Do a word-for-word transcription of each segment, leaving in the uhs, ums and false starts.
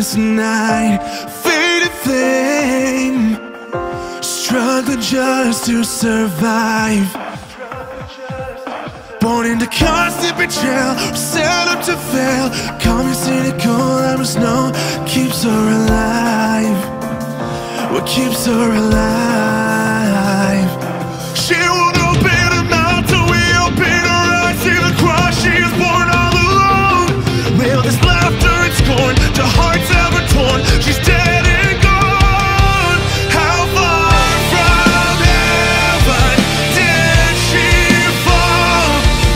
last night, faded flame, struggle just to survive. Born into constant betrayal, set up to fail. Call me cynical, I must know what keeps her alive. What keeps her alive? She won't open her mouth till we open her eyes. See the cry, she is born all alone. Well, there's laughter and scorn, the heart's ever torn. She's dead and gone. How far from heaven did she fall?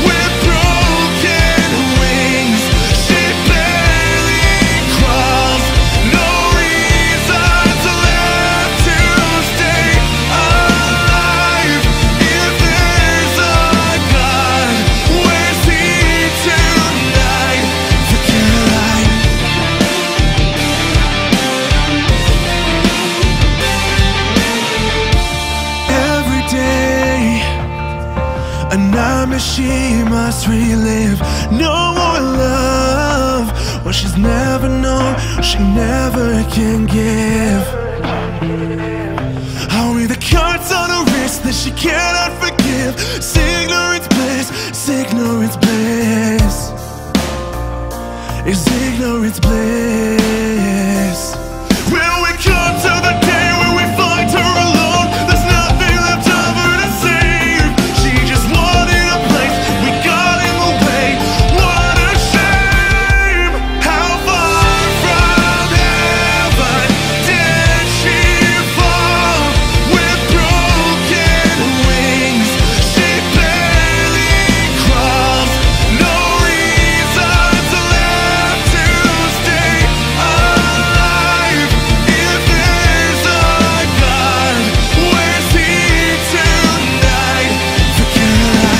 With broken wings, she barely crawls. No reasons left to stay alive. If there's a God, where's he tonight? For Caroline. Every day, a nightmare she must relive. No more love, what she's never known, she never can give. Only the cuts on her wrist that she cannot forgive. Ignorance bliss, ignorance bliss, is ignorance bliss. Will we come to the day where we find her alone? There's nothing left of her to save. She just wanted a place, we got in the way. What a shame! How far from heaven did she fall? With broken wings, she barely crawls. No reasons left to stay alive. If there's a God, where's he tonight? For Caroline.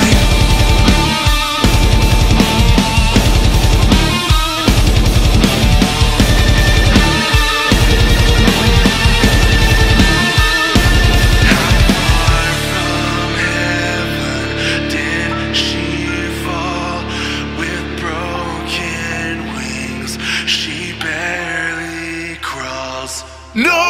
Heaven, did she fall? With broken wings, she barely crawls. No